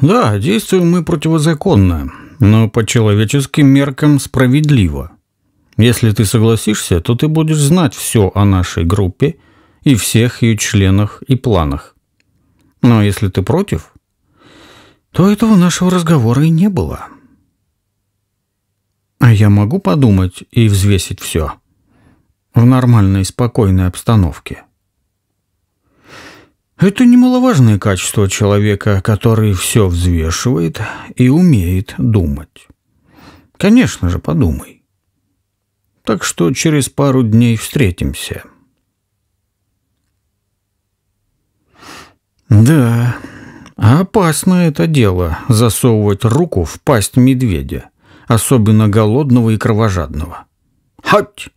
Да, действуем мы противозаконно, но по человеческим меркам справедливо. Если ты согласишься, то ты будешь знать все о нашей группе и всех ее членах и планах. Но если ты против, то этого нашего разговора и не было. А я могу подумать и взвесить все в нормальной, спокойной обстановке. Это немаловажное качество человека, который все взвешивает и умеет думать. Конечно же, подумай. Так что через пару дней встретимся. Да, опасно это дело – засовывать руку в пасть медведя, особенно голодного и кровожадного. Хоть!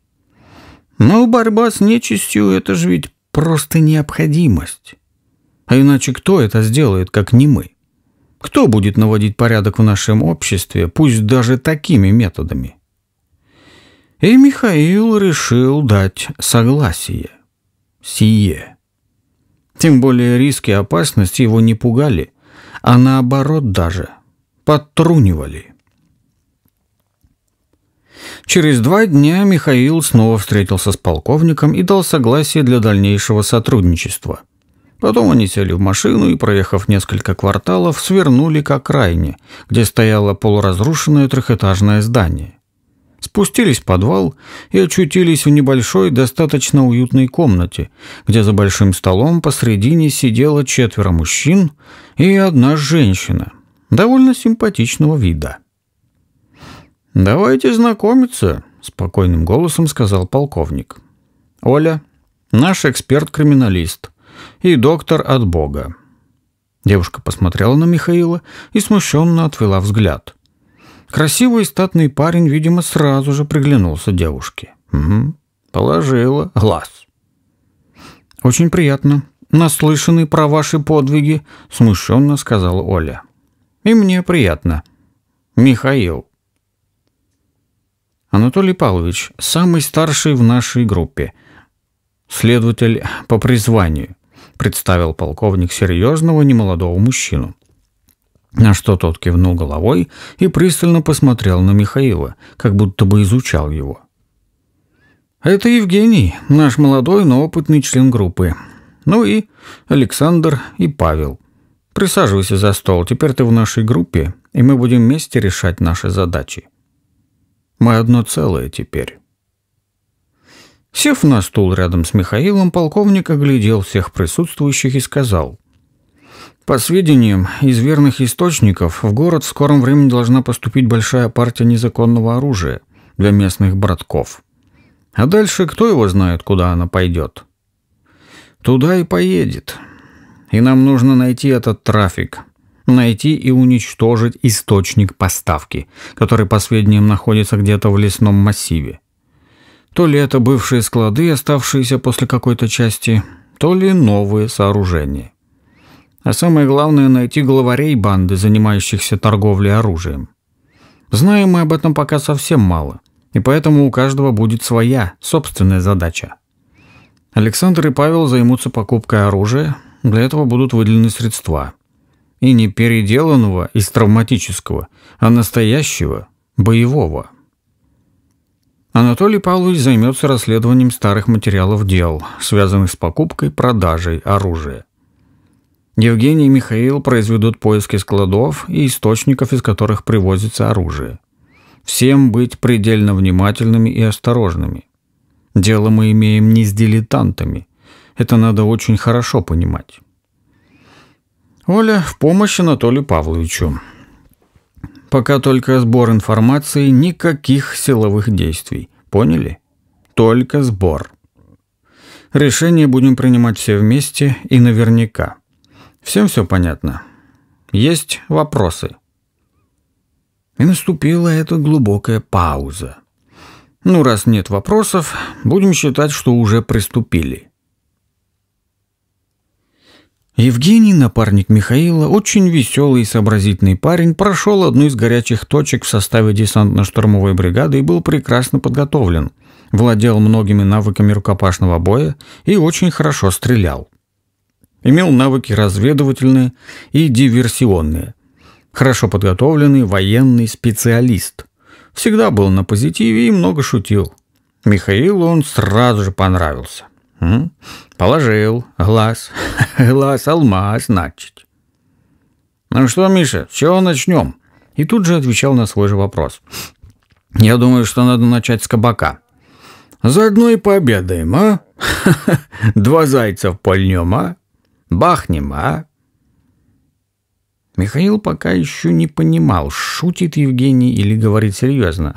Но борьба с нечистью – это же ведь просто необходимость. А иначе кто это сделает, как не мы? Кто будет наводить порядок в нашем обществе, пусть даже такими методами? И Михаил решил дать согласие. Сие. Тем более риски и опасности его не пугали, а наоборот даже подтрунивали. Через 2 дня Михаил снова встретился с полковником и дал согласие для дальнейшего сотрудничества. Потом они сели в машину и, проехав несколько кварталов, свернули к окраине, где стояло полуразрушенное 3-этажное здание. Спустились в подвал и очутились в небольшой, достаточно уютной комнате, где за большим столом посредине сидело 4 мужчин и 1 женщина, довольно симпатичного вида. «Давайте знакомиться», – спокойным голосом сказал полковник. «Оля, наш эксперт-криминалист. И доктор от Бога». Девушка посмотрела на Михаила и смущенно отвела взгляд. Красивый и статный парень, видимо, сразу же приглянулся девушке. Угу. Положила глаз. «Очень приятно. Наслышаны про ваши подвиги», – смущенно сказала Оля. «И мне приятно. Михаил». «Анатолий Павлович, самый старший в нашей группе. Следователь по призванию», – представил полковник серьезного немолодого мужчину. На что тот кивнул головой и пристально посмотрел на Михаила, как будто бы изучал его. «Это Евгений, наш молодой, но опытный член группы. Ну и Александр и Павел. Присаживайся за стол, теперь ты в нашей группе, и мы будем вместе решать наши задачи. Мы одно целое теперь». Сев на стул рядом с Михаилом, полковник оглядел всех присутствующих и сказал: «По сведениям из верных источников, в город в скором времени должна поступить большая партия незаконного оружия для местных братков. А дальше кто его знает, куда она пойдет? Туда и поедет. И нам нужно найти этот трафик, найти и уничтожить источник поставки, который, по сведениям, находится где-то в лесном массиве. То ли это бывшие склады, оставшиеся после какой-то части, то ли новые сооружения. А самое главное – найти главарей банды, занимающихся торговлей оружием. Знаем мы об этом пока совсем мало, и поэтому у каждого будет своя, собственная задача. Александр и Павел займутся покупкой оружия, для этого будут выделены средства. И не переделанного из травматического, а настоящего, боевого. Анатолий Павлович займется расследованием старых материалов дел, связанных с покупкой и продажей оружия. Евгений и Михаил произведут поиски складов и источников, из которых привозится оружие. Всем быть предельно внимательными и осторожными. Дело мы имеем не с дилетантами. Это надо очень хорошо понимать. Оля в помощь Анатолию Павловичу. Пока только сбор информации, никаких силовых действий. Поняли? Только сбор. Решение будем принимать все вместе и наверняка. Всем все понятно? Есть вопросы?» И наступила эта глубокая пауза. «Ну, раз нет вопросов, будем считать, что уже приступили». Евгений, напарник Михаила, очень веселый и сообразительный парень, прошел одну из горячих точек в составе десантно-штурмовой бригады и был прекрасно подготовлен, владел многими навыками рукопашного боя и очень хорошо стрелял. Имел навыки разведывательные и диверсионные, Хорошо подготовленный военный специалист. Всегда был на позитиве и много шутил. Михаилу он сразу же понравился. Положил. Глаз. Глаз алмаз, значит. Ну что, Миша, с чего начнем? И тут же отвечал на свой же вопрос. Я думаю, что надо начать с кабака. Заодно и пообедаем, а? Два зайца пальнем, а? Бахнем, а? Михаил пока еще не понимал, шутит Евгений или говорит серьезно.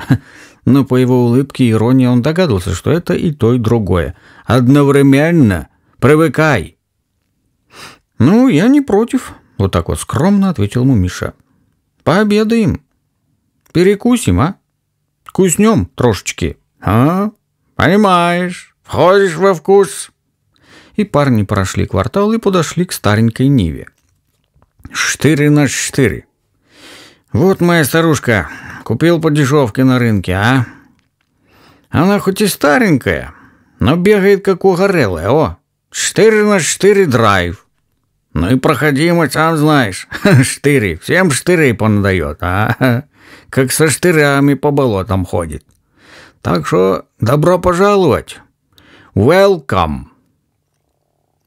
Но по его улыбке и иронии он догадался, что это и то, и другое. Одновременно. Привыкай. Ну, я не против. Вот так вот скромно ответил ему Миша. Пообедаем. Перекусим, а? Куснем трошечки. А? Понимаешь. Входишь во вкус. И парни прошли квартал и подошли к старенькой Ниве. 4×4. Вот моя старушка. Купил по дешевке на рынке, а? Она хоть и старенькая, но бегает как угорелая. О, 4×4 драйв. Ну и проходимость, сам знаешь. 4. Всем 4 понадает, а? Как со штырями по болотам ходит. Так что добро пожаловать. Welcome.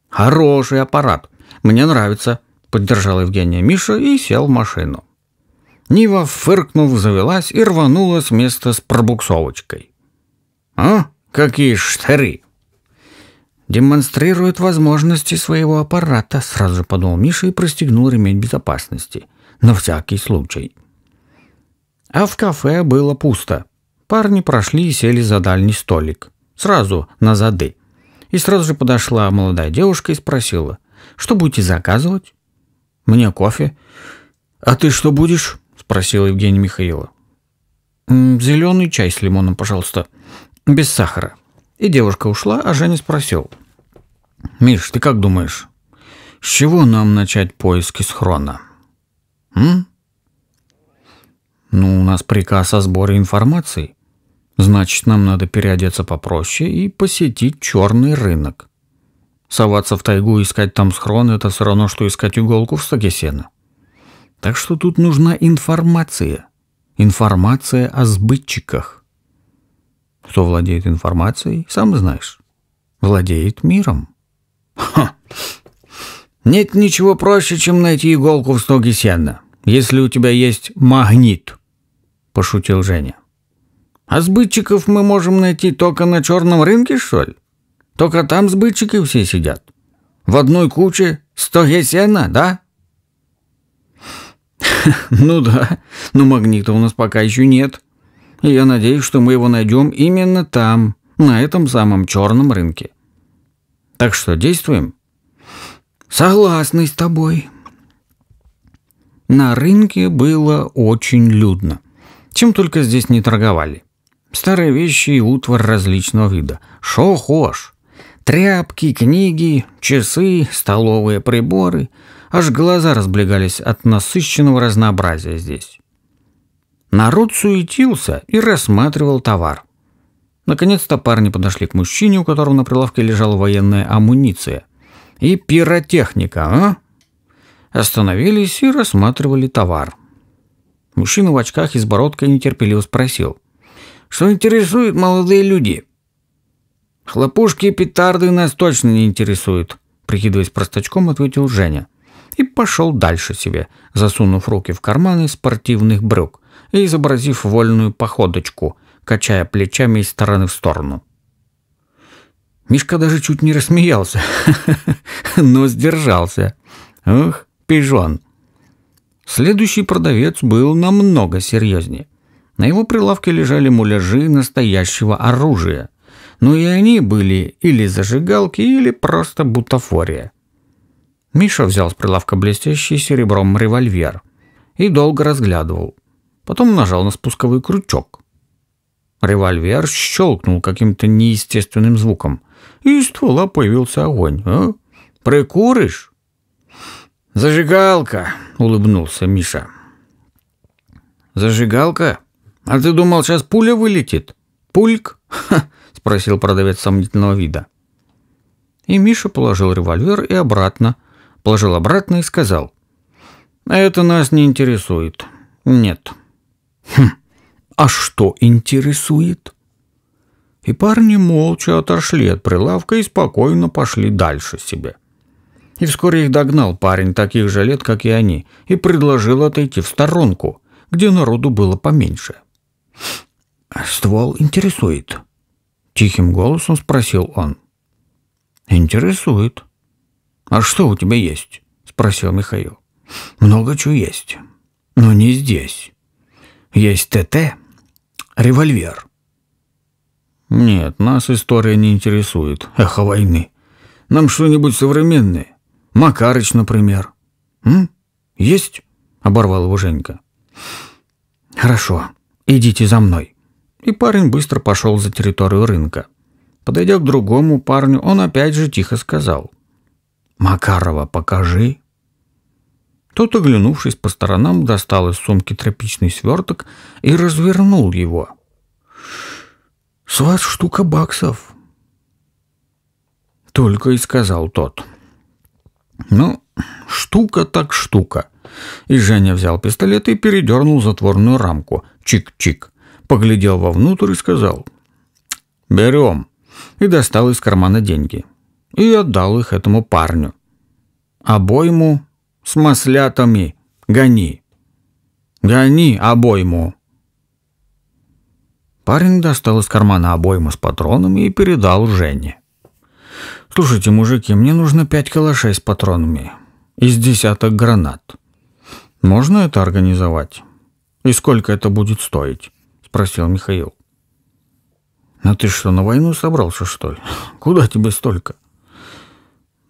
Хороший аппарат. Мне нравится. Поддержал Евгения Миша и сел в машину. Нива, фыркнув, завелась и рванула с места с пробуксовочкой. «А? Какие штыры!» «Демонстрирует возможности своего аппарата», — сразу же подумал Миша и пристегнул ремень безопасности. На всякий случай. А в кафе было пусто. Парни прошли и сели за дальний столик. Сразу на зады. И сразу же подошла молодая девушка и спросила, «Что будете заказывать?» «Мне кофе». «А ты что будешь?» – спросил Евгений Михаила. «Зеленый чай с лимоном, пожалуйста. Без сахара». И девушка ушла, а Женя спросил. «Миш, ты как думаешь, с чего нам начать поиски схрона?» «Ну, у нас приказ о сборе информации. Значит, нам надо переодеться попроще и посетить черный рынок. Соваться в тайгу и искать там схрон – это все равно, что искать иголку в стоге сена. Так что тут нужна информация. Информация о сбытчиках. Кто владеет информацией, сам знаешь. Владеет миром. Ха. Нет ничего проще, чем найти иголку в стоге сена, если у тебя есть магнит», – пошутил Женя. «А сбытчиков мы можем найти только на черном рынке, что ли? Только там сбытчики все сидят. В одной куче стоге сена, да?» «Ну да, но магнита у нас пока еще нет. И я надеюсь, что мы его найдем именно там, на этом самом черном рынке. Так что, действуем?» «Согласны с тобой». На рынке было очень людно. Чем только здесь не торговали. Старые вещи и утварь различного вида. Шо хошь. Тряпки, книги, часы, столовые приборы. Аж глаза разбегались от насыщенного разнообразия здесь. Народ суетился и рассматривал товар. Наконец-то парни подошли к мужчине, у которого на прилавке лежала военная амуниция. И пиротехника, а? Остановились и рассматривали товар. Мужчина в очках и с бородкой нетерпеливо спросил. «Что интересует молодые люди?» «Хлопушки и петарды нас точно не интересуют», – прикидываясь простачком, ответил Женя. И пошел дальше себе, засунув руки в карманы спортивных брюк и изобразив вольную походочку, качая плечами из стороны в сторону. Мишка даже чуть не рассмеялся, но сдержался. «Ух, пижон!» Следующий продавец был намного серьезнее. На его прилавке лежали муляжи настоящего оружия. Но и они были или зажигалки, или просто бутафория. Миша взял с прилавка блестящий серебром револьвер и долго разглядывал. Потом нажал на спусковой крючок. Револьвер щелкнул каким-то неестественным звуком. И из ствола появился огонь. «А? Прикуришь?» «Зажигалка!» – улыбнулся Миша. «Зажигалка? А ты думал, сейчас пуля вылетит? Пульк?» «Ха!» – спросил продавец сомнительного вида. И Миша положил револьвер и обратно. Положил обратно и сказал. Это нас не интересует. Нет. Хм. А что интересует? И парни молча отошли от прилавка и спокойно пошли дальше себе. И вскоре их догнал парень таких же лет, как и они, и предложил отойти в сторонку, где народу было поменьше. «Ствол интересует?» — тихим голосом спросил он. «Интересует. А что у тебя есть?» — спросил Михаил. «Много чего есть. Но не здесь. Есть ТТ, револьвер». «Нет, нас история не интересует. Эхо войны. Нам что-нибудь современное. Макарыч, например». «М? Есть?» — оборвал его Женька. «Хорошо, идите за мной». И парень быстро пошел за территорию рынка. Подойдя к другому парню, он опять же тихо сказал: «Макарова покажи». Тот, оглянувшись по сторонам, достал из сумки тряпичный сверток и развернул его. «С вас штука баксов», — только и сказал тот. Ну, штука так штука. И Женя взял пистолет и передернул затворную рамку. Чик-чик. Поглядел вовнутрь и сказал: «Берем». И достал из кармана деньги. И отдал их этому парню. «Обойму с маслятами гони. Гони обойму». Парень достал из кармана обойму с патронами и передал Жене. «Слушайте, мужики, мне нужно 5 калашей с патронами. Из 10 гранат. Можно это организовать? И сколько это будет стоить?» — спросил Михаил. «А ты что, на войну собрался, что ли? Куда тебе столько?»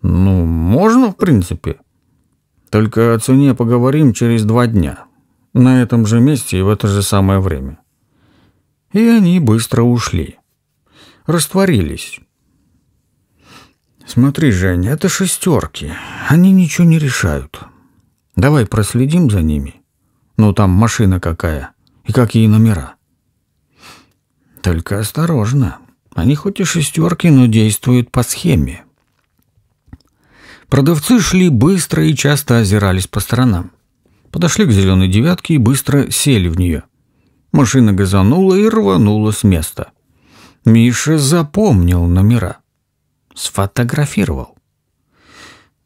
«Ну, можно, в принципе. Только о цене поговорим через 2 дня. На этом же месте и в это же самое время». И они быстро ушли. Растворились. «Смотри, Женя, это 6-ки. Они ничего не решают. Давай проследим за ними. Ну, там машина какая и какие номера. Только осторожно. Они хоть и 6-ки, но действуют по схеме». Продавцы шли быстро и часто озирались по сторонам. Подошли к зеленой девятке и быстро сели в нее. Машина газанула и рванула с места. Миша запомнил номера. Сфотографировал.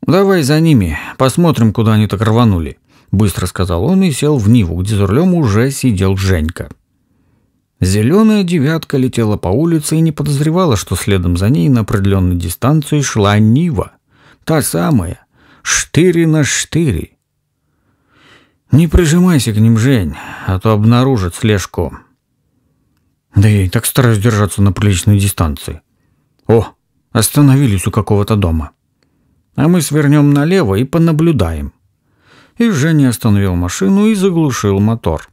«Давай за ними, посмотрим, куда они так рванули», — быстро сказал он и сел в Ниву, где за рулем уже сидел Женька. Зеленая девятка летела по улице и не подозревала, что следом за ней на определенной дистанции шла Нива. Та самая. 4 на 4. «Не прижимайся к ним, Жень, а то обнаружат слежку». «Да я и так стараюсь держаться на приличной дистанции». «О! Остановились у какого-то дома. А мы свернем налево и понаблюдаем». И Женя остановил машину и заглушил мотор.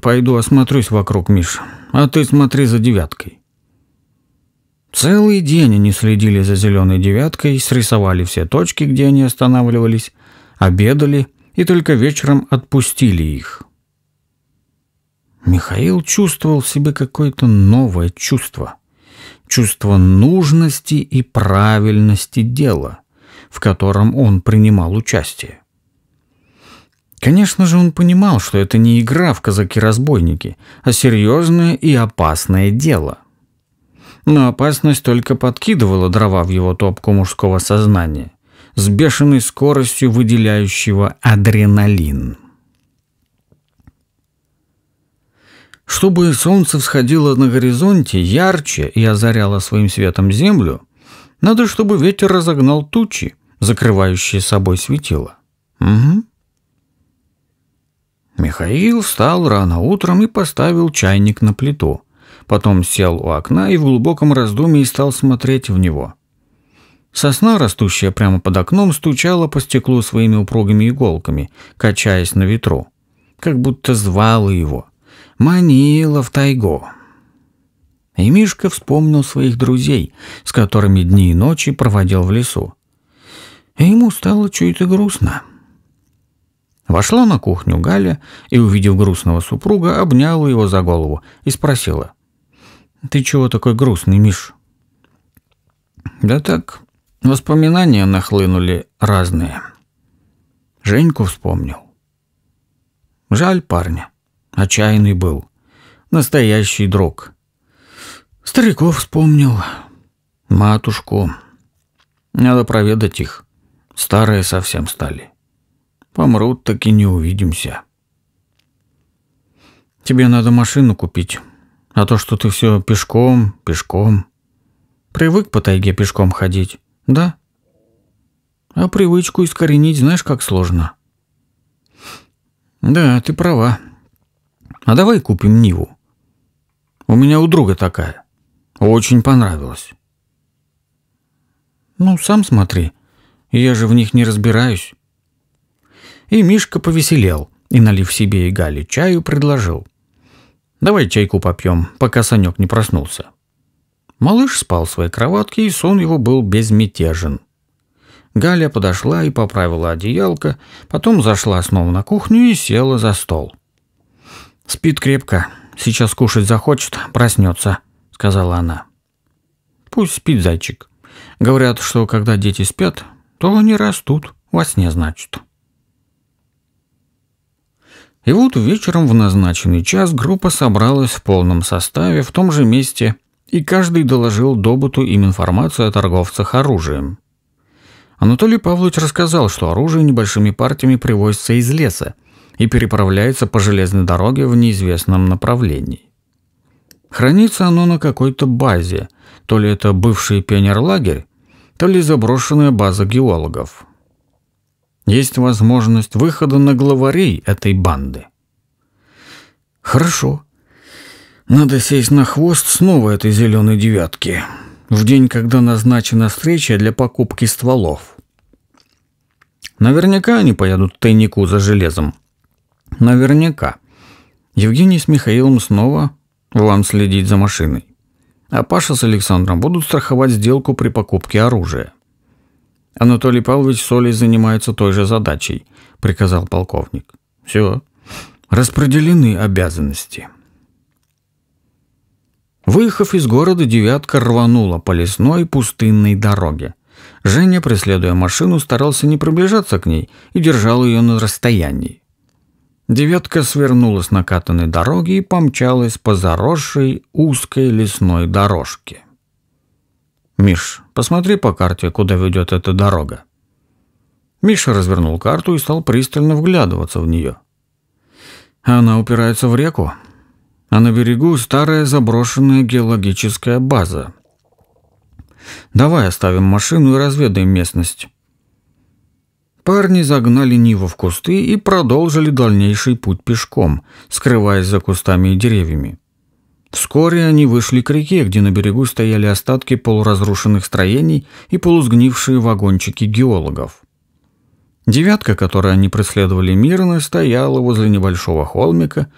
«Пойду осмотрюсь вокруг, Миш, а ты смотри за девяткой». Целый день они следили за зеленой девяткой, срисовали все точки, где они останавливались, обедали и только вечером отпустили их. Михаил чувствовал в себе какое-то новое чувство. Чувство нужности и правильности дела, в котором он принимал участие. Конечно же, он понимал, что это не игра в казаки-разбойники, а серьезное и опасное дело. Но опасность только подкидывала дрова в его топку мужского сознания, с бешеной скоростью выделяющего адреналин. Чтобы солнце всходило на горизонте ярче и озаряло своим светом землю, надо, чтобы ветер разогнал тучи, закрывающие собой светило. Угу. Михаил встал рано утром и поставил чайник на плиту. Потом сел у окна и в глубоком раздумье стал смотреть в него. Сосна, растущая прямо под окном, стучала по стеклу своими упругими иголками, качаясь на ветру, как будто звала его, манила в тайгу. И Мишка вспомнил своих друзей, с которыми дни и ночи проводил в лесу. И ему стало чуть-чуть грустно. Вошла на кухню Галя и, увидев грустного супруга, обняла его за голову и спросила: «Ты чего такой грустный, Миш?» «Да так, воспоминания нахлынули разные». Женьку вспомнил. Жаль парня. Отчаянный был. Настоящий друг. Стариков вспомнил. Матушку. Надо проведать их. Старые совсем стали. Помрут, так и не увидимся. Тебе надо машину купить. А то, что ты все пешком. Привык по тайге пешком ходить, да? А привычку искоренить знаешь, как сложно. Да, ты права. А давай купим Ниву. У меня у друга такая. Очень понравилась. Ну, сам смотри. Я же в них не разбираюсь. И Мишка повеселел и, налив себе и Гале чаю, предложил. Давай чайку попьем, пока Санек не проснулся. Малыш спал в своей кроватке, и сон его был безмятежен. Галя подошла и поправила одеялко, потом зашла снова на кухню и села за стол. «Спит крепко. Сейчас кушать захочет, проснется», — сказала она. «Пусть спит, зайчик. Говорят, что когда дети спят, то они растут, во сне, значит». И вот вечером в назначенный час группа собралась в полном составе в том же месте, и каждый доложил добыту им информацию о торговцах оружием. Анатолий Павлович рассказал, что оружие небольшими партиями привозится из леса и переправляется по железной дороге в неизвестном направлении. Хранится оно на какой-то базе, то ли это бывший пионерлагерь, то ли заброшенная база геологов. Есть возможность выхода на главарей этой банды. Хорошо. Надо сесть на хвост снова этой зеленой девятки. В день, когда назначена встреча для покупки стволов. Наверняка они поедут к тайнику за железом. Наверняка. Евгений с Михаилом снова вам следить за машиной. А Паша с Александром будут страховать сделку при покупке оружия. Анатолий Павлович с Олей занимается той же задачей, приказал полковник. Все. Распределены обязанности. Выехав из города, девятка рванула по лесной пустынной дороге. Женя, преследуя машину, старался не приближаться к ней и держал ее на расстоянии. Девятка свернула с накатанной дороги и помчалась по заросшей узкой лесной дорожке. «Миш, посмотри по карте, куда ведет эта дорога». Миша развернул карту и стал пристально вглядываться в нее. «Она упирается в реку. А на берегу старая заброшенная геологическая база. Давай оставим машину и разведаем местность». Парни загнали Ниву в кусты и продолжили дальнейший путь пешком, скрываясь за кустами и деревьями. Вскоре они вышли к реке, где на берегу стояли остатки полуразрушенных строений и полусгнившие вагончики геологов. Девятка, которую они преследовали мирно, стояла возле небольшого холмика,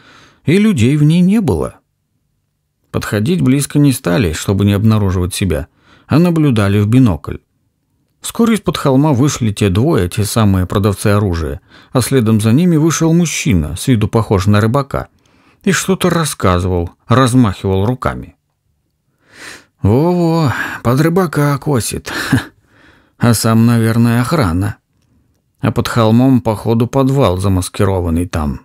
и людей в ней не было. Подходить близко не стали, чтобы не обнаруживать себя, а наблюдали в бинокль. Вскоре из-под холма вышли те двое, те самые продавцы оружия, а следом за ними вышел мужчина, с виду похож на рыбака, и что-то рассказывал, размахивал руками. «Во-во, под рыбака косит, а сам, наверное, охрана. А под холмом, походу, подвал замаскированный там.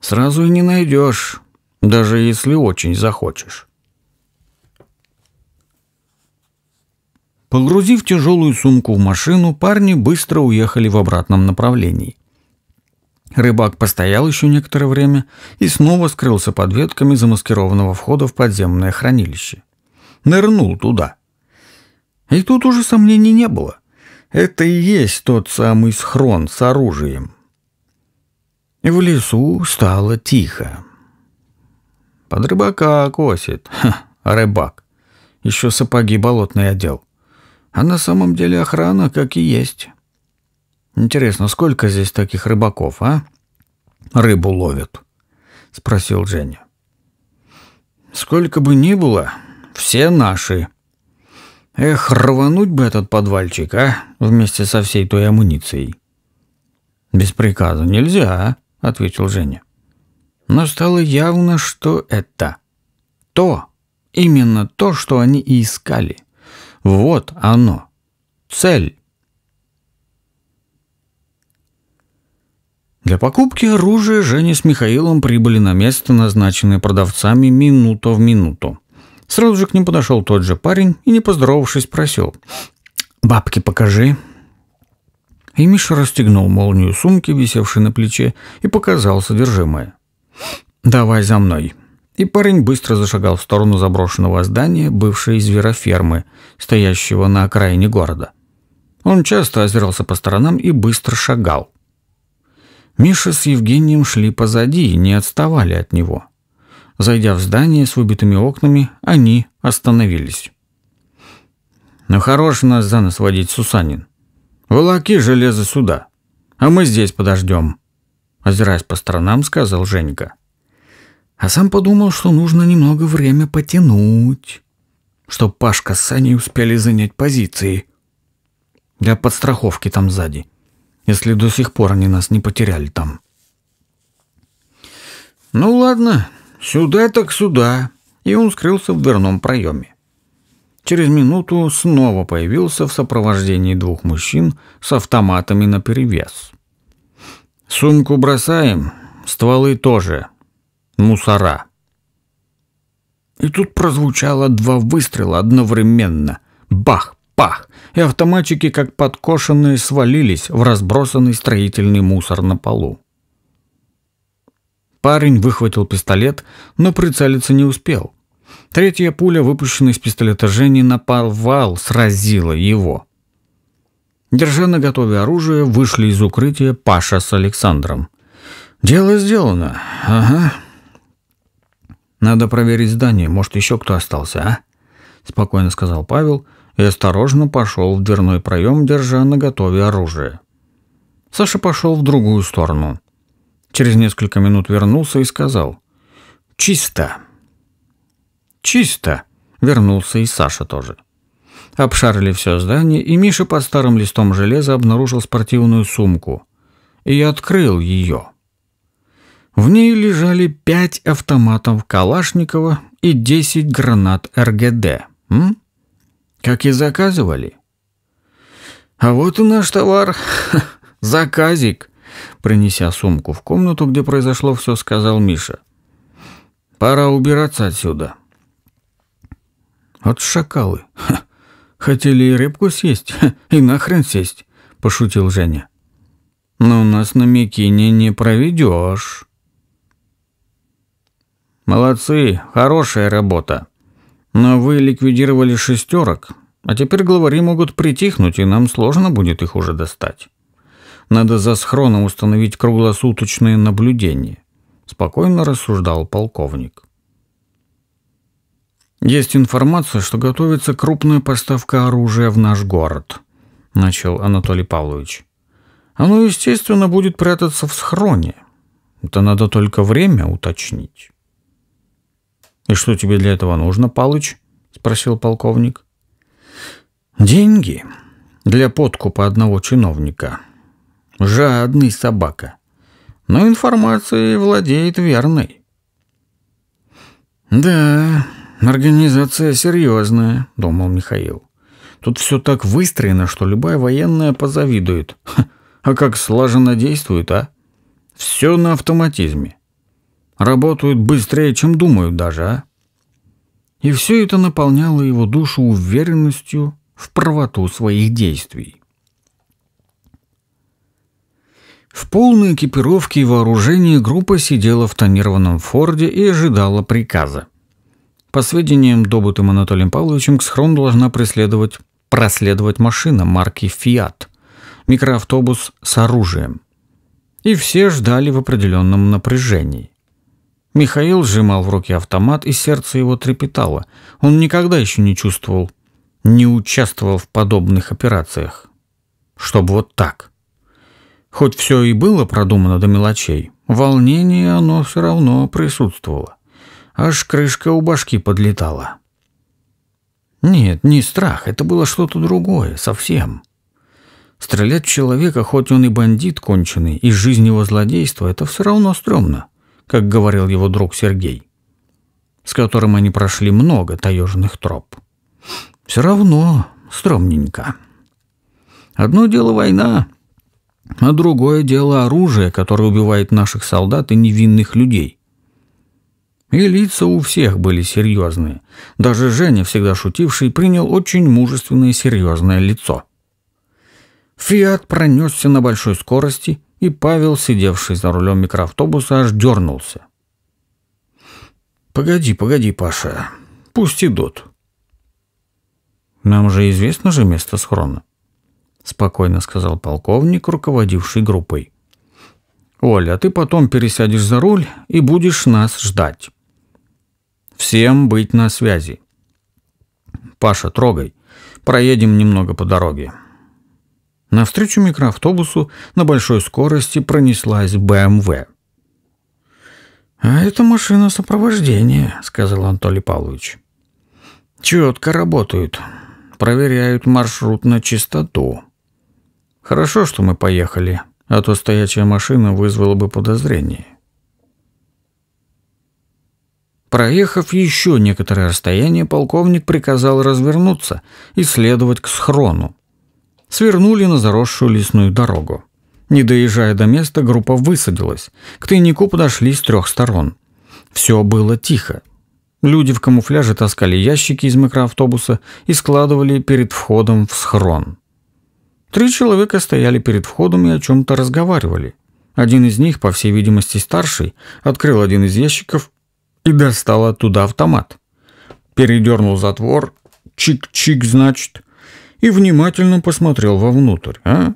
Сразу и не найдешь, даже если очень захочешь». Погрузив тяжелую сумку в машину, парни быстро уехали в обратном направлении. Рыбак постоял еще некоторое время и снова скрылся под ветками замаскированного входа в подземное хранилище. Нырнул туда. И тут уже сомнений не было. Это и есть тот самый схрон с оружием. И в лесу стало тихо. «Под рыбака косит. Ха, рыбак. Еще сапоги болотные одел. А на самом деле охрана как и есть. Интересно, сколько здесь таких рыбаков, а? Рыбу ловят?» — спросил Женя. «Сколько бы ни было, все наши. Эх, рвануть бы этот подвальчик, а? Вместе со всей той амуницией». «Без приказа нельзя», — ответил Женя. Но стало явно, что это то, именно то, что они и искали. Вот оно. Цель. Для покупки оружия Женя с Михаилом прибыли на место, назначенное продавцами, минута в минуту. Сразу же к ним подошел тот же парень и, не поздоровавшись, спросил: «Бабки покажи». И Миша расстегнул молнию сумки, висевшей на плече, и показал содержимое. «Давай за мной». И парень быстро зашагал в сторону заброшенного здания, бывшей зверофермы, стоящего на окраине города. Он часто озирался по сторонам и быстро шагал. Миша с Евгением шли позади и не отставали от него. Зайдя в здание с выбитыми окнами, они остановились. «Ну хорош нас за нос водить, Сусанин. Волоки железо сюда, а мы здесь подождем», — озираясь по сторонам, сказал Женька. А сам подумал, что нужно немного время потянуть, чтоб Пашка с Саней успели занять позиции. Для подстраховки там сзади, если до сих пор они нас не потеряли там. «Ну ладно, сюда так сюда», и он скрылся в дверном проеме. Через минуту снова появился в сопровождении двух мужчин с автоматами наперевес. «Сумку бросаем, стволы тоже. Мусора». И тут прозвучало два выстрела одновременно. Бах, пах! И автоматчики, как подкошенные, свалились в разбросанный строительный мусор на полу. Парень выхватил пистолет, но прицелиться не успел. Третья пуля, выпущенная из пистолета Жени, на повал сразила его. Держа наготове оружие, вышли из укрытия Паша с Александром. «Дело сделано. Ага. Надо проверить здание. Может, еще кто остался, а?» — спокойно сказал Павел и осторожно пошел в дверной проем, держа наготове оружие. Саша пошел в другую сторону. Через несколько минут вернулся и сказал: «Чисто». «Чисто!» — вернулся и Саша тоже. Обшарили все здание, и Миша под старым листом железа обнаружил спортивную сумку. И открыл ее. В ней лежали 5 автоматов Калашникова и 10 гранат РГД. Как и заказывали. «А вот и наш товар. Заказик!» Принеся сумку в комнату, где произошло все, сказал Миша: «Пора убираться отсюда». «Вот шакалы. Хотели и рыбку съесть, и нахрен сесть», — пошутил Женя. «Но у нас на Микине не проведешь». «Молодцы, хорошая работа. Но вы ликвидировали 6 а теперь главари могут притихнуть, и нам сложно будет их уже достать. Надо за схроном установить круглосуточное наблюдение», — спокойно рассуждал полковник. «Есть информация, что готовится крупная поставка оружия в наш город», — начал Анатолий Павлович. «Оно, естественно, будет прятаться в схроне. Это надо только время уточнить». «И что тебе для этого нужно, Палыч?» — спросил полковник. «Деньги для подкупа одного чиновника. Жадный собака. Но информацией владеет верной». «Да... «Организация серьезная», — думал Михаил. «Тут все так выстроено, что любая военная позавидует. А как слаженно действует, а? Все на автоматизме. Работают быстрее, чем думают даже, а?» И все это наполняло его душу уверенностью в правоту своих действий. В полной экипировке и вооружении группа сидела в тонированном форде и ожидала приказа. По сведениям, добытым Анатолием Павловичем, к схрону должна проследовать машина марки «Фиат», микроавтобус с оружием. И все ждали в определенном напряжении. Михаил сжимал в руке автомат, и сердце его трепетало. Он никогда еще не участвовал в подобных операциях. Чтоб вот так. Хоть все и было продумано до мелочей, волнение оно все равно присутствовало. Аж крышка у башки подлетала. Нет, не страх, это было что-то другое, совсем. Стрелять в человека, хоть он и бандит конченый, и жизнь его злодейства, это все равно стрёмно, как говорил его друг Сергей, с которым они прошли много таежных троп. Все равно стрёмненько. Одно дело война, А другое дело оружие, которое убивает наших солдат и невинных людей. И лица у всех были серьезные. Даже Женя, всегда шутивший, принял очень мужественное и серьезное лицо. Фиат пронесся на большой скорости, и Павел, сидевший за рулем микроавтобуса, аж дернулся. «Погоди, Паша, пусть идут». «Нам же известно же место схрона», — спокойно сказал полковник, руководивший группой. «Оля, а ты потом пересядешь за руль и будешь нас ждать. Всем быть на связи. Паша, трогай. Проедем немного по дороге». Навстречу микроавтобусу на большой скорости пронеслась БМВ. «А это машина сопровождения», — сказал Анатолий Павлович. «Четко работают. Проверяют маршрут на чистоту. Хорошо, что мы поехали, а то стоячая машина вызвала бы подозрение». Проехав еще некоторое расстояние, полковник приказал развернуться и следовать к схрону. Свернули на заросшую лесную дорогу. Не доезжая до места, группа высадилась. К тайнику подошли с трех сторон. Все было тихо. Люди в камуфляже таскали ящики из микроавтобуса и складывали перед входом в схрон. Три человека стояли перед входом и о чем-то разговаривали. Один из них, по всей видимости старший, открыл один из ящиков и достал оттуда автомат. Передернул затвор, чик-чик, значит, и внимательно посмотрел вовнутрь. «А?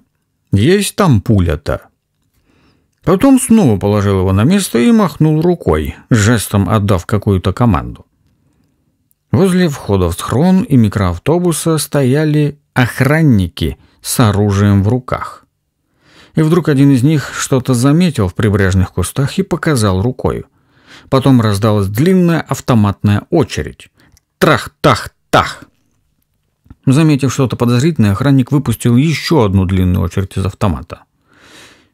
Есть там пуля-то?» Потом снова положил его на место и махнул рукой, жестом отдав какую-то команду. Возле входа в схрон и микроавтобуса стояли охранники с оружием в руках. И вдруг один из них что-то заметил в прибрежных кустах и показал рукой. Потом раздалась длинная автоматная очередь. Трах-тах-тах! Заметив что-то подозрительное, охранник выпустил еще одну длинную очередь из автомата.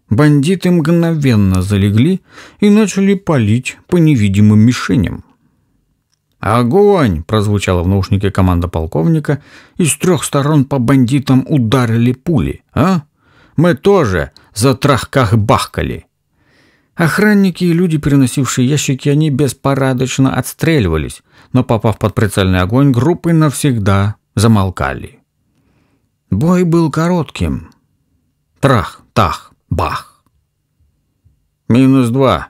Бандиты мгновенно залегли и начали палить по невидимым мишеням. «Огонь!» – прозвучала в наушнике команда полковника, и с трех сторон по бандитам ударили пули. «А? Мы тоже за трахках бахкали!» Охранники и люди, переносившие ящики, они беспорядочно отстреливались, но, попав под прицельный огонь, группы навсегда замолкали. Бой был коротким. Трах-тах. Бах! «Минус 2!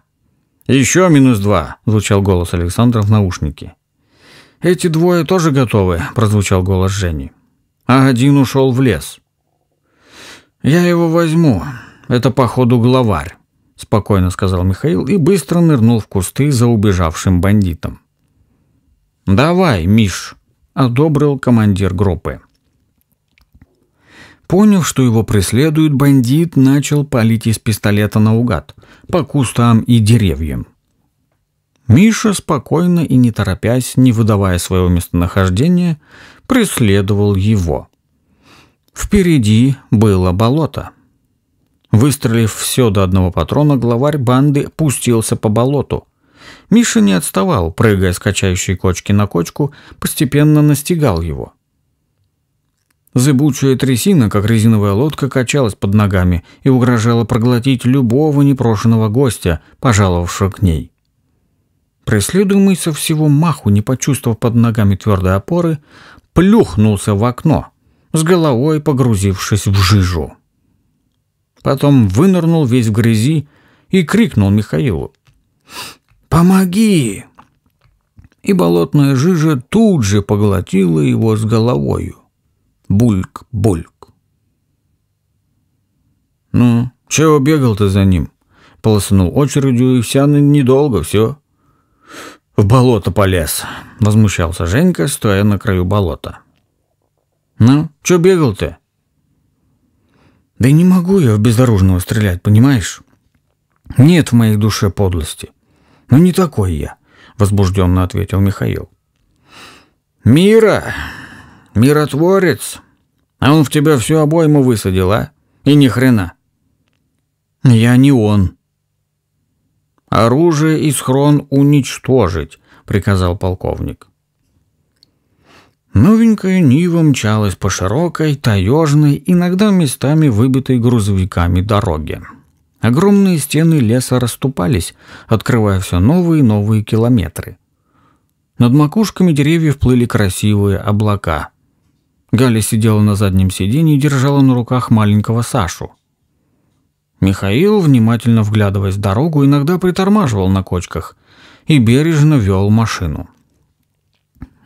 Еще минус 2!» – звучал голос Александра в наушнике. «Эти двое тоже готовы?» – прозвучал голос Жени. «А один ушел в лес». «Я его возьму. Это, походу, главарь», – спокойно сказал Михаил и быстро нырнул в кусты за убежавшим бандитом. «Давай, Миш», – одобрил командир группы. Поняв, что его преследуют, бандит начал палить из пистолета наугад, по кустам и деревьям. Миша, спокойно и не торопясь, не выдавая своего местонахождения, преследовал его. Впереди было болото. Выстрелив все до одного патрона, главарь банды пустился по болоту. Миша не отставал, прыгая с качающей кочки на кочку, постепенно настигал его. Зыбучая трясина, как резиновая лодка, качалась под ногами и угрожала проглотить любого непрошенного гостя, пожаловавшего к ней. Преследуемый со всего маху, не почувствовав под ногами твердой опоры, плюхнулся в окно, с головой погрузившись в жижу. Потом вынырнул весь в грязи и крикнул Михаилу: «Помоги!» И болотная жижа тут же поглотила его с головою. Бульк-бульк. «Ну, чего бегал-то за ним?» Полоснул очередью, и вся недолго, все. «В болото полез», — возмущался Женька, стоя на краю болота. «Ну, чего бегал-то?» «Да не могу я в бездорожного стрелять, понимаешь? Нет в моей душе подлости. Ну, не такой я», — возбужденно ответил Михаил. «Мира! Миротворец! А он в тебя всю обойму высадил, а? И ни хрена!» «Я не он!» «Оружие и схрон уничтожить!» — приказал полковник. Новенькая Нива мчалась по широкой, таежной, иногда местами выбитой грузовиками дороге. Огромные стены леса расступались, открывая все новые и новые километры. Над макушками деревьев плыли красивые облака. Галя сидела на заднем сиденье и держала на руках маленького Сашу. Михаил, внимательно вглядываясь в дорогу, иногда притормаживал на кочках и бережно вел машину.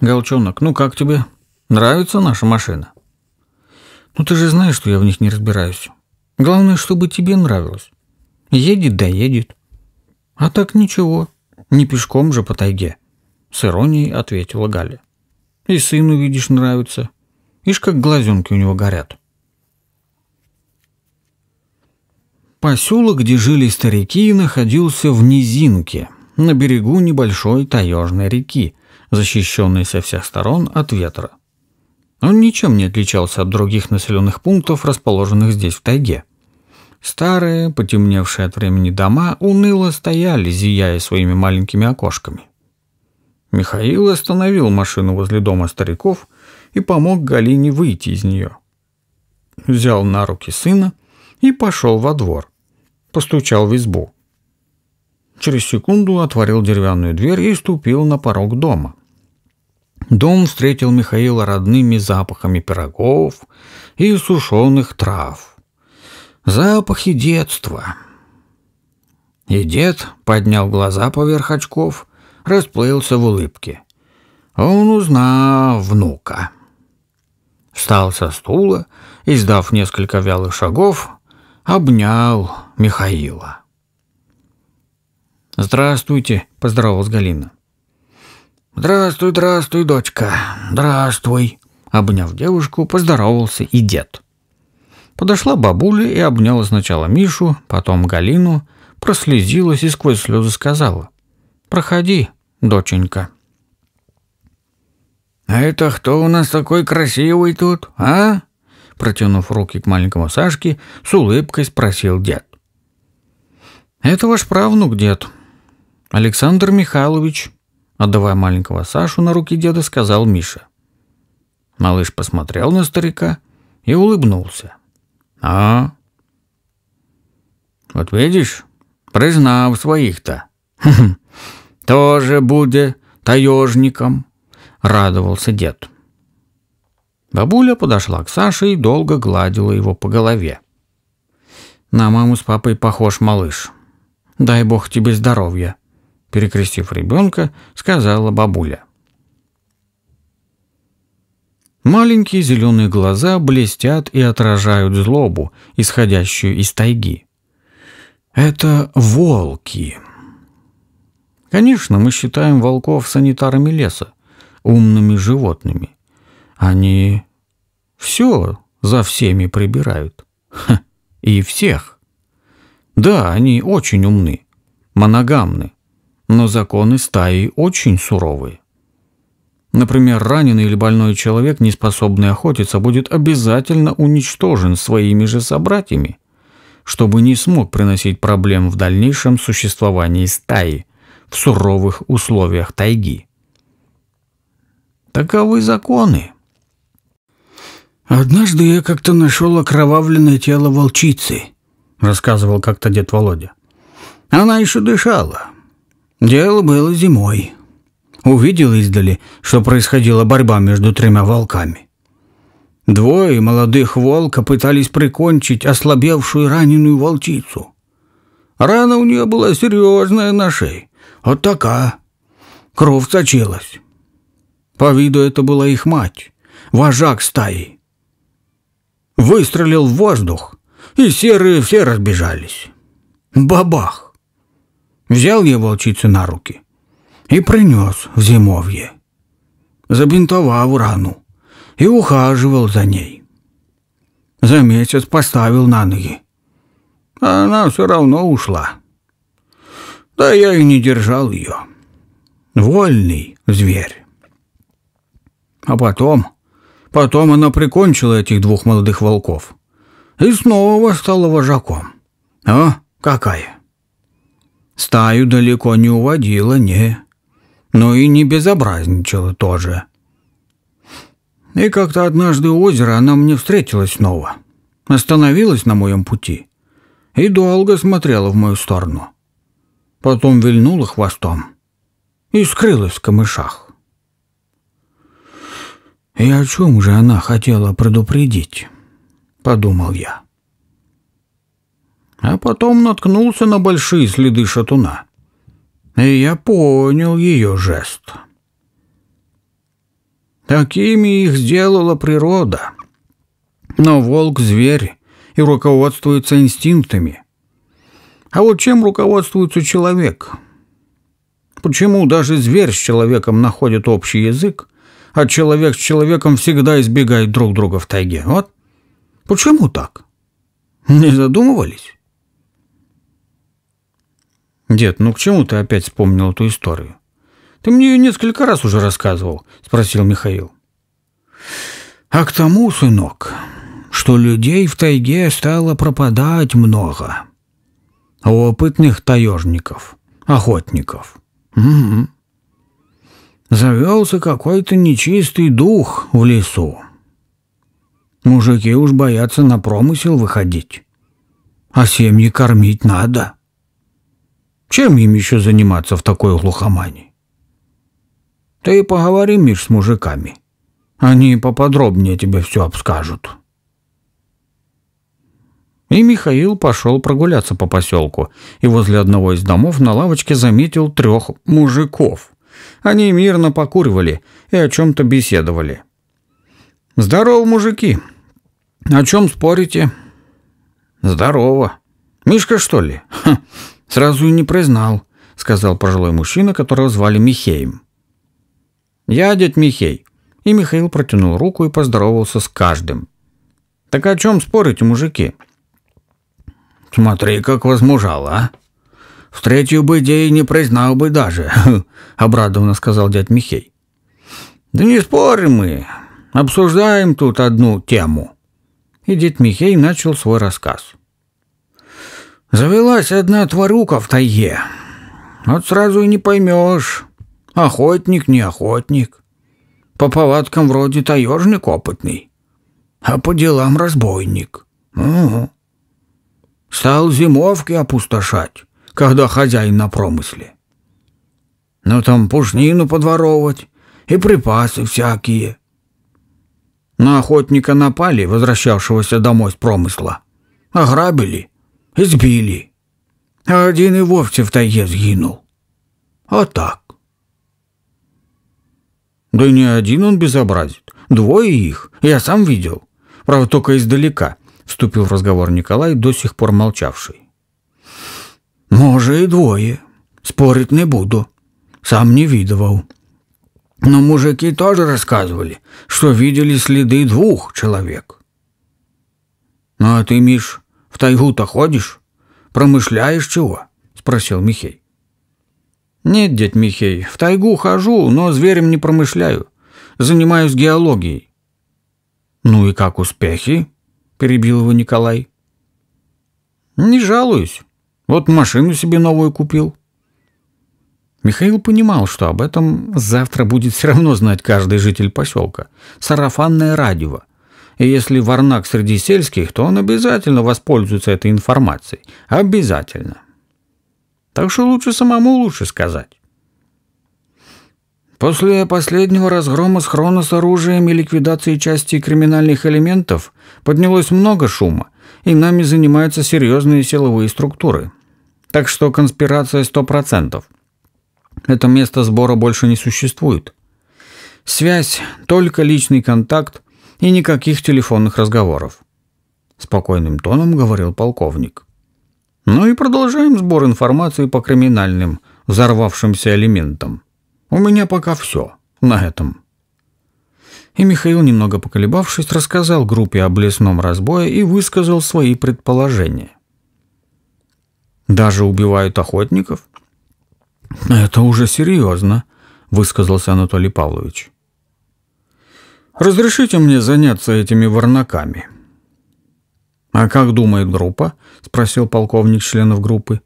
«Галчонок, ну как тебе? Нравится наша машина?» «Ну ты же знаешь, что я в них не разбираюсь. Главное, чтобы тебе нравилось. Едет да едет. А так ничего, не пешком же по тайге», — с иронией ответила Галя. «И сыну, видишь, нравится. Ишь, как глазенки у него горят». Поселок, где жили старики, находился в низинке, на берегу небольшой таежной реки, защищенной со всех сторон от ветра. Он ничем не отличался от других населенных пунктов, расположенных здесь в тайге. Старые, потемневшие от времени дома уныло стояли, зияя своими маленькими окошками. Михаил остановил машину возле дома стариков и помог Галине выйти из нее. Взял на руки сына и пошел во двор. Постучал в избу. Через секунду отворил деревянную дверь и ступил на порог дома. Дом встретил Михаила родными запахами пирогов и сушеных трав. Запахи детства. И дед поднял глаза поверх очков, расплылся в улыбке. Он узнал внука. Встал со стула и, сдав несколько вялых шагов, обнял Михаила. «Здравствуйте», — поздоровалась Галина. «Здравствуй, здравствуй, дочка, здравствуй», — обняв девушку, поздоровался и дед. Подошла бабуля и обняла сначала Мишу, потом Галину, прослезилась и сквозь слезы сказала: «Проходи, доченька». «А это кто у нас такой красивый тут, а?» — протянув руки к маленькому Сашке, с улыбкой спросил дед. «Это ваш правнук, дед, Александр Михайлович», — отдавая маленького Сашу на руки деда, сказал Миша. Малыш посмотрел на старика и улыбнулся. «А? Вот видишь, признав своих-то. Тоже будет таежником», — радовался дед. Бабуля подошла к Саше и долго гладила его по голове. «На маму с папой похож, малыш. Дай бог тебе здоровья», — перекрестив ребенка, сказала бабуля. Маленькие зеленые глаза блестят и отражают злобу, исходящую из тайги. Это волки. Конечно, мы считаем волков санитарами леса, умными животными. Они все за всеми прибирают. Ха, и всех. Да, они очень умны, моногамны, но законы стаи очень суровые. Например, раненый или больной человек, не способный охотиться, будет обязательно уничтожен своими же собратьями, чтобы не смог приносить проблем в дальнейшем существовании стаи в суровых условиях тайги. Таковы законы. «Однажды я как-то нашел окровавленное тело волчицы», — рассказывал как-то дед Володя. «Она еще дышала. Дело было зимой. Увидел издали, что происходила борьба между тремя волками. Двое молодых волка пытались прикончить ослабевшую раненую волчицу. Рана у нее была серьезная на шее. Вот такая. Кровь сочилась. По виду это была их мать, вожак стаи. Выстрелил в воздух, и серые все разбежались. Бабах! Взял я волчицу на руки и принес в зимовье, забинтовал рану и ухаживал за ней. За месяц поставил на ноги, а она все равно ушла. Да я и не держал ее. Вольный зверь. А потом она прикончила этих двух молодых волков и снова стала вожаком. А какая? Стаю далеко не уводила, не. Но и не безобразничала тоже. И как-то однажды у озера она мне встретилась снова, остановилась на моем пути и долго смотрела в мою сторону. Потом вильнула хвостом и скрылась в камышах. «И о чем же она хотела предупредить?» — подумал я. А потом наткнулся на большие следы шатуна, и я понял ее жест. Такими их сделала природа. Но волк — зверь и руководствуется инстинктами. А вот чем руководствуется человек? Почему даже зверь с человеком находит общий язык, а человек с человеком всегда избегает друг друга в тайге? Вот. Почему так? Не задумывались? «Дед, ну к чему ты опять вспомнил эту историю? Ты мне ее несколько раз уже рассказывал», — спросил Михаил. «А к тому, сынок, что людей в тайге стало пропадать много. Опытных таежников, охотников. Угу. Завелся какой-то нечистый дух в лесу. Мужики уж боятся на промысел выходить. А семьи кормить надо. Чем им еще заниматься в такой глухомане? Ты поговори, Миш, с мужиками. Они поподробнее тебе все обскажут». И Михаил пошел прогуляться по поселку, и возле одного из домов на лавочке заметил 3 мужиков. Они мирно покуривали и о чем-то беседовали. «Здорово, мужики. О чем спорите?» «Здорово. Мишка, что ли?» «Ха, сразу и не признал», — сказал пожилой мужчина, которого звали Михеем. «Я дядь Михей». И Михаил протянул руку и поздоровался с каждым. «Так о чем спорите, мужики?» «Смотри, как возмужал, а? Встретил бы идеи, не признал бы даже», — обрадованно сказал дядь Михей. «Да не спорим мы, обсуждаем тут одну тему». И дядь Михей начал свой рассказ. «Завелась одна тварюка в тайге. Вот сразу и не поймешь, охотник, не охотник. По повадкам вроде таежник опытный, а по делам разбойник. Угу. Стал зимовки опустошать, когда хозяин на промысле. Ну там пушнину подворовывать и припасы всякие. На охотника напали, возвращавшегося домой с промысла, ограбили и сбили. А один и вовсе в тайге сгинул. Вот так». «Да не один он безобразит, 2 их, я сам видел. Правда, только издалека», — вступил в разговор Николай, до сих пор молчавший. «Может, и 2. Спорить не буду. Сам не видывал. Но мужики тоже рассказывали, что видели следы 2 человек. Ну, а ты, Миш, в тайгу-то ходишь? Промышляешь чего?» — спросил Михей. «Нет, дядь Михей, в тайгу хожу, но зверем не промышляю. Занимаюсь геологией». «Ну и как успехи?» — перебил его Николай. «Не жалуюсь. Вот машину себе новую купил». Михаил понимал, что об этом завтра будет все равно знать каждый житель поселка. Сарафанное радио. И если варнак среди сельских, то он обязательно воспользуется этой информацией. Обязательно. Так что лучше самому лучше сказать. «После последнего разгрома схрона с оружием и ликвидации части криминальных элементов поднялось много шума, и нами занимаются серьезные силовые структуры. Так что конспирация 100%. Это место сбора больше не существует. Связь, только личный контакт и никаких телефонных разговоров», — спокойным тоном говорил полковник. «Ну и продолжаем сбор информации по криминальным, взорвавшимся элементам. У меня пока все на этом». И Михаил, немного поколебавшись, рассказал группе об лесном разбое и высказал свои предположения. «Даже убивают охотников? Это уже серьезно», — высказался Анатолий Павлович. «Разрешите мне заняться этими варнаками?» «А как думает группа?» — спросил полковник членов группы.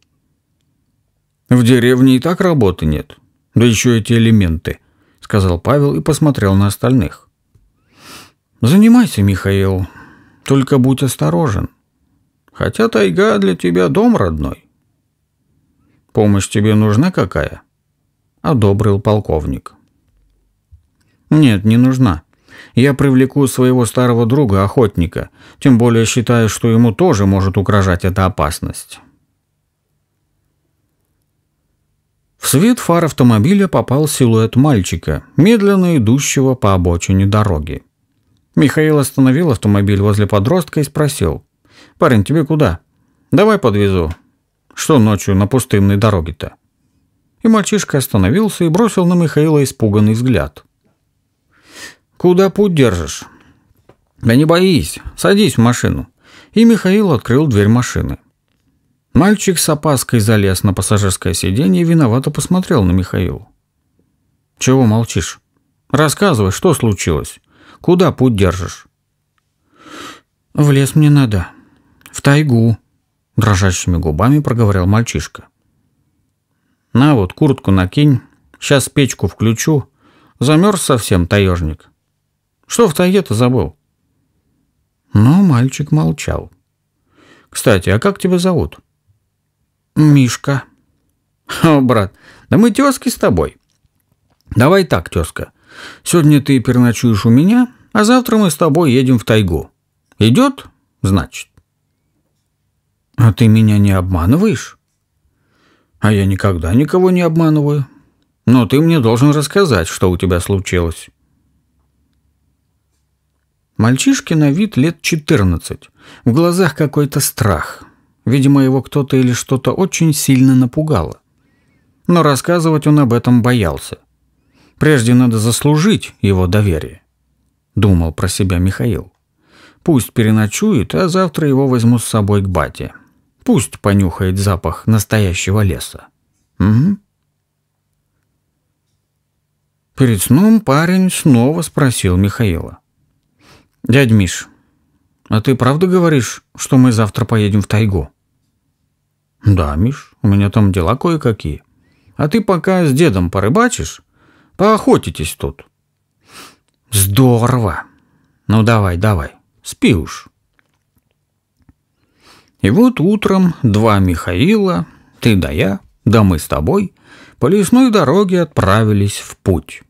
«В деревне и так работы нет. Да еще эти элементы», — сказал Павел и посмотрел на остальных. Занимайся, Михаил, только будь осторожен. Хотя тайга для тебя дом родной. Помощь тебе нужна какая? Одобрил полковник. Нет, не нужна. Я привлеку своего старого друга, охотника, тем более считаю, что ему тоже может угрожать эта опасность. В свет фар автомобиля попал силуэт мальчика, медленно идущего по обочине дороги. Михаил остановил автомобиль возле подростка и спросил. «Парень, тебе куда? Давай подвезу. Что ночью на пустынной дороге-то?» И мальчишка остановился и бросил на Михаила испуганный взгляд. «Куда путь держишь?» «Да не боись, садись в машину». И Михаил открыл дверь машины. Мальчик с опаской залез на пассажирское сиденье и виновато посмотрел на Михаила. «Чего молчишь? Рассказывай, что случилось? Куда путь держишь?» «В лес мне надо. В тайгу», — дрожащими губами проговорил мальчишка. «На вот, куртку накинь, сейчас печку включу. Замерз совсем, таежник. Что в тайге-то забыл?» Но мальчик молчал. «Кстати, а как тебя зовут?» «Мишка». «О, брат, да мы тезки с тобой. Давай так, тезка, сегодня ты переночуешь у меня, а завтра мы с тобой едем в тайгу. Идет, значит?» «А ты меня не обманываешь?» «А я никогда никого не обманываю. Но ты мне должен рассказать, что у тебя случилось». Мальчишке на вид лет 14. В глазах какой-то страх. Видимо, его кто-то или что-то очень сильно напугало. Но рассказывать он об этом боялся. Прежде надо заслужить его доверие, думал про себя Михаил. Пусть переночует, а завтра его возьму с собой к бате. Пусть понюхает запах настоящего леса. Угу. Перед сном парень снова спросил Михаила. «Дядь Миш, а ты правда говоришь, что мы завтра поедем в тайгу?» «Да, Миш, у меня там дела кое-какие. А ты пока с дедом порыбачишь, поохотитесь тут». «Здорово! Ну давай, давай, спи уж». И вот утром два Михаила, ты да я, да мы с тобой, по лесной дороге отправились в путь.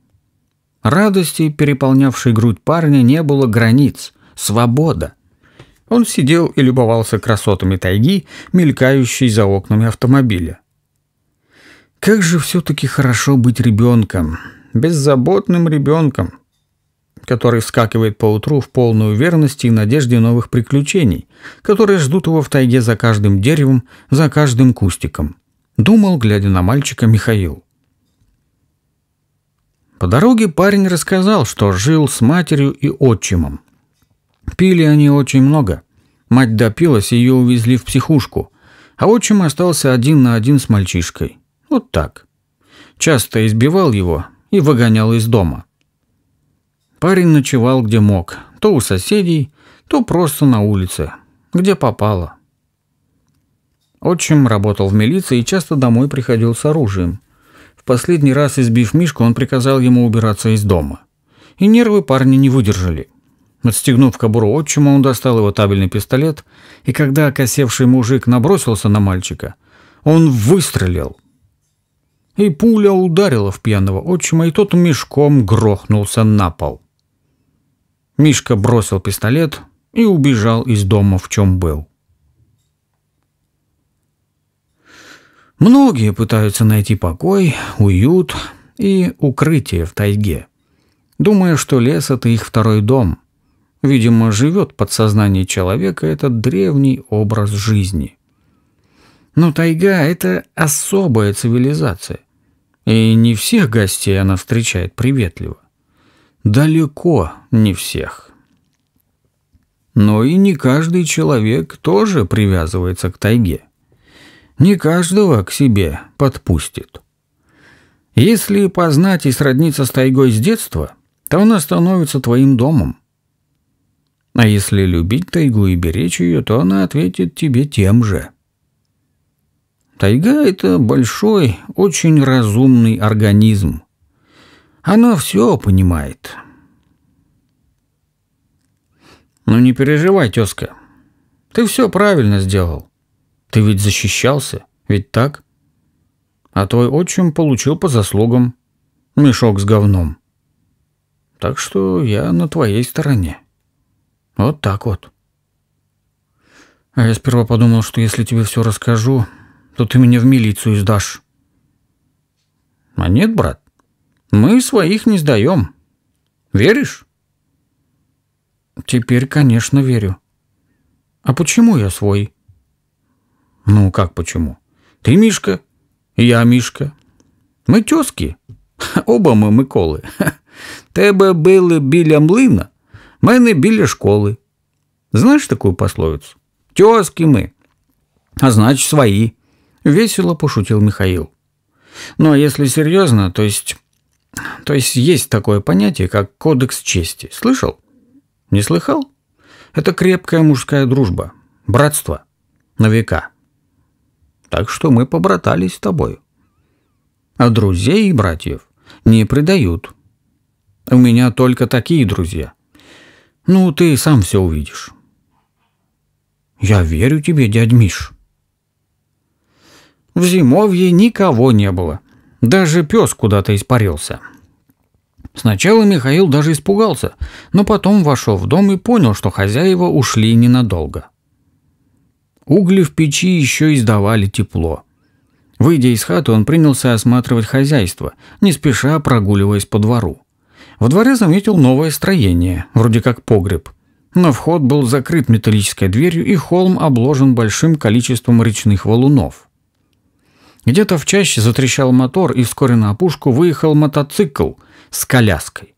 Радости, переполнявшей грудь парня, не было границ, свобода. Он сидел и любовался красотами тайги, мелькающей за окнами автомобиля. Как же все-таки хорошо быть ребенком, беззаботным ребенком, который вскакивает поутру в полной уверенности и надежде новых приключений, которые ждут его в тайге за каждым деревом, за каждым кустиком. Думал, глядя на мальчика, Михаил. По дороге парень рассказал, что жил с матерью и отчимом. Пили они очень много. Мать допилась, ее увезли в психушку, а отчим остался один на один с мальчишкой. Вот так. Часто избивал его и выгонял из дома. Парень ночевал где мог, то у соседей, то просто на улице, где попало. Отчим работал в милиции и часто домой приходил с оружием. В последний раз, избив Мишку, он приказал ему убираться из дома. И нервы парня не выдержали. Отстегнув кобуру отчима, он достал его табельный пистолет, и когда окосевший мужик набросился на мальчика, он выстрелил. И пуля ударила в пьяного отчима, и тот мешком грохнулся на пол. Мишка бросил пистолет и убежал из дома, в чем был. Многие пытаются найти покой, уют и укрытие в тайге, думая, что лес – это их второй дом. Видимо, живет в подсознании человека этот древний образ жизни. Но тайга – это особая цивилизация, и не всех гостей она встречает приветливо. Далеко не всех. Но и не каждый человек тоже привязывается к тайге. Не каждого к себе подпустит. Если познать и сродниться с тайгой с детства, то она становится твоим домом. А если любить тайгу и беречь ее, то она ответит тебе тем же. Тайга – это большой, очень разумный организм. Она все понимает. Ну не переживай, тезка. Ты все правильно сделал. Ты ведь защищался, ведь так? А твой отчим получил по заслугам мешок с говном. Так что я на твоей стороне. Вот так вот. А я сперва подумал, что если тебе все расскажу, то ты меня в милицию сдашь. А нет, брат, мы своих не сдаем. Веришь? Теперь, конечно, верю. А почему я свой? Ну, как почему? Ты Мишка, я Мишка. Мы тезки. Оба мы Миколи. Тебе били біля млина, мене біля школы. Знаешь такую пословицу? Тезки мы, а значит свои. Весело пошутил Михаил. Ну, а если серьезно, то есть есть такое понятие, как кодекс чести. Слышал? Не слыхал? Это крепкая мужская дружба, братство на века. Так что мы побратались с тобой. А друзей и братьев не предают. У меня только такие друзья. Ну, ты сам все увидишь. Я верю тебе, дядь Миш. В зимовье никого не было. Даже пес куда-то испарился. Сначала Михаил даже испугался, но потом вошел в дом и понял, что хозяева ушли ненадолго. Угли в печи еще издавали тепло. Выйдя из хаты, он принялся осматривать хозяйство, не спеша прогуливаясь по двору. Во дворе заметил новое строение, вроде как погреб. Но вход был закрыт металлической дверью, и холм обложен большим количеством речных валунов. Где-то в чаще затрещал мотор, и вскоре на опушку выехал мотоцикл с коляской.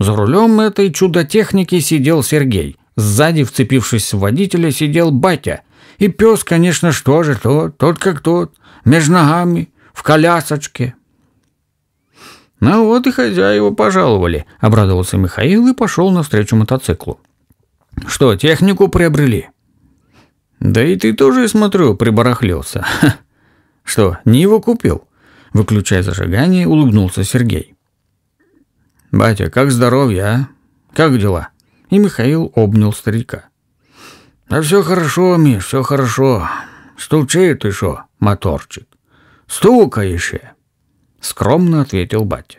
За рулем этой чудо-техники сидел Сергей. Сзади, вцепившись в водителя, сидел Батя. И пес, конечно, что же тот как тот, между ногами, в колясочке. «Ну вот и хозяева пожаловали», — обрадовался Михаил и пошел навстречу мотоциклу. «Что, технику приобрели?» «Да и ты тоже, смотрю, прибарахлился». «Что, Ниву купил?» – выключая зажигание, улыбнулся Сергей. «Батя, как здоровье, а? Как дела?» И Михаил обнял старика. «Да все хорошо, Миш, все хорошо. Стучи ты шо, моторчик? Стукай еще!» – скромно ответил батя.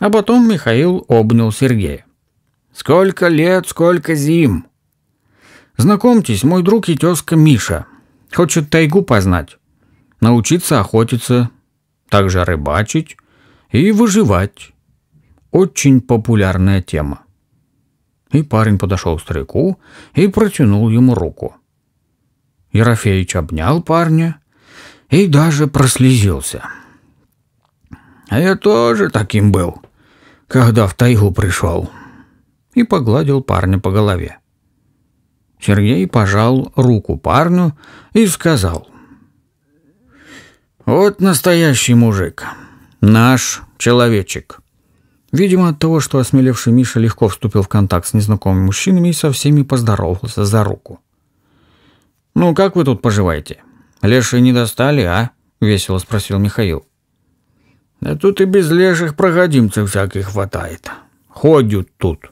А потом Михаил обнял Сергея. «Сколько лет, сколько зим! Знакомьтесь, мой друг и тезка Миша. Хочет тайгу познать, научиться охотиться, также рыбачить и выживать. Очень популярная тема». И парень подошел к старику и протянул ему руку. Ерофеевич обнял парня и даже прослезился. «А я тоже таким был, когда в тайгу пришел», и погладил парня по голове. Сергей пожал руку парню и сказал: «Вот настоящий мужик, наш человечек». Видимо, от того, что осмелевший Миша легко вступил в контакт с незнакомыми мужчинами и со всеми поздоровался за руку. «Ну, как вы тут поживаете? Леши не достали, а?» – весело спросил Михаил. «Да тут и без леших проходимцев всяких хватает. Ходят тут».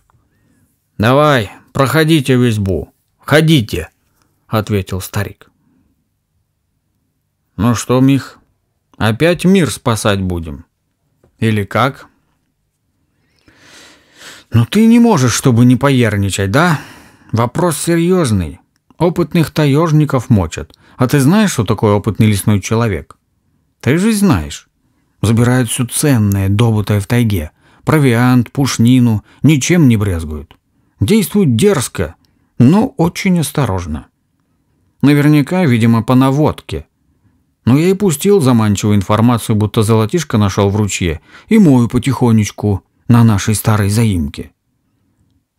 «Давай, проходите в избу, ходите», – ответил старик. «Ну что, Мих, опять мир спасать будем? Или как?» «Ну ты не можешь, чтобы не поерничать, да? Вопрос серьезный. Опытных таежников мочат. А ты знаешь, что такое опытный лесной человек? Ты же знаешь. Забирают все ценное, добытое в тайге. Провиант, пушнину, ничем не брезгуют. Действуют дерзко, но очень осторожно. Наверняка, видимо, по наводке. Но я и пустил заманчивую информацию, будто золотишко нашел в ручье, и мою потихонечку на нашей старой заимке.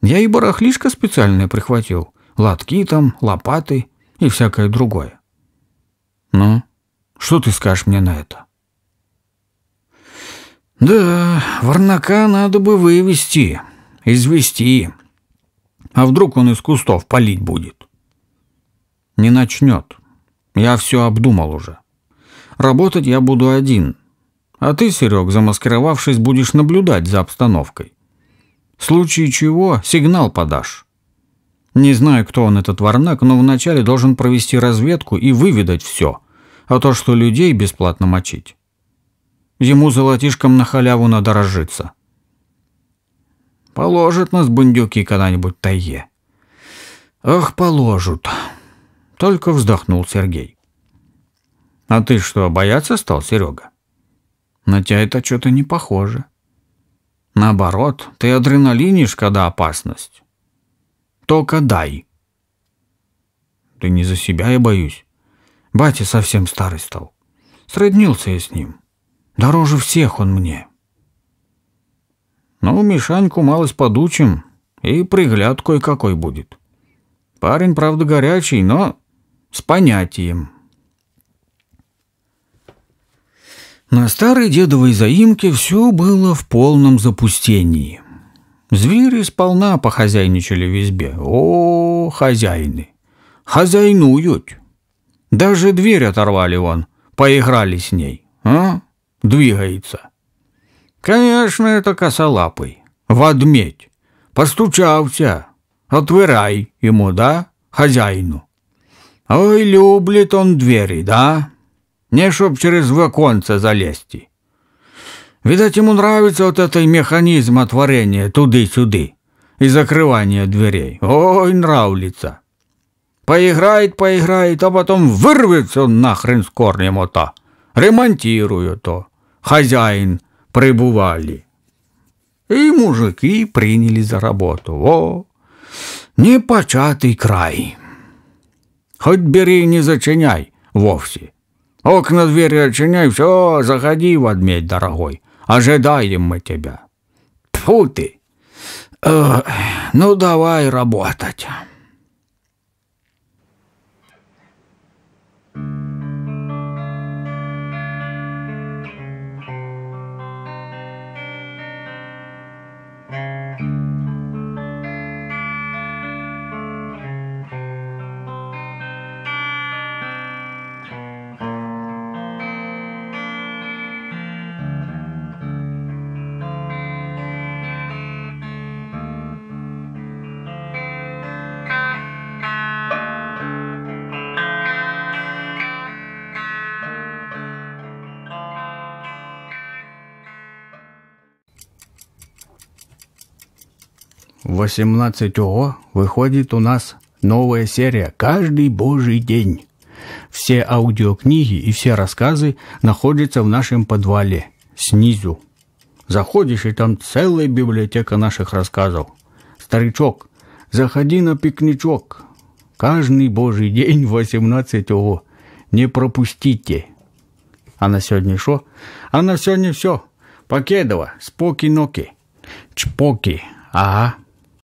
Я и барахлишко специальное прихватил, лотки там, лопаты и всякое другое. Ну, что ты скажешь мне на это?» «Да, варнака надо бы вывести, извести. А вдруг он из кустов палить будет?» «Не начнет. Я все обдумал уже. Работать я буду один. А ты, Серег, замаскировавшись, будешь наблюдать за обстановкой. В случае чего сигнал подашь. Не знаю, кто он, этот Варнак, но вначале должен провести разведку и выведать все. А то, что людей бесплатно мочить. Ему золотишком на халяву надо разжиться. Положат нас бандюки когда-нибудь тайе. Ох, положат. Только вздохнул Сергей. А ты что, бояться стал, Серега? На тебя это что-то не похоже. Наоборот, ты адреналинишь, когда опасность. Только дай. Да не за себя я боюсь. Батя совсем старый стал. Сроднился я с ним. Дороже всех он мне. Ну, Мишаньку малость подучим, и пригляд кое-какой будет. Парень, правда, горячий, но с понятием. На старой дедовой заимке все было в полном запустении. Звери сполна похозяйничали в избе. О, хозяины! Хозяйнуют! Даже дверь оторвали вон, поиграли с ней. А? Двигается. Конечно, это косолапый. Водметь. Постучался. Отвирай ему, да, хозяину. Ой, любит он двери, да? Не чтоб через воконце залезти. Видать, ему нравится вот этот механизм отворения туды-сюды и закрывания дверей. Ой, нравится. Поиграет, поиграет, а потом вырвется нахрен с корнем вот то. Ремонтирую то. Хозяин прибывали. И мужики приняли за работу. О, непочатый край. Хоть бери, не зачиняй вовсе. Окна, двери отчиняй, все, заходи, водметь, дорогой. Ожидаем мы тебя. Тьфу ты. Ну, давай работать. В 18 ООО выходит у нас новая серия «Каждый божий день». Все аудиокниги и все рассказы находятся в нашем подвале, снизу. Заходишь, и там целая библиотека наших рассказов. Старичок, заходи на пикничок. Каждый божий день в 18 ООО. Не пропустите. А на сегодня шо? А на сегодня все. Покедова, споки-ноки, чпоки, ага.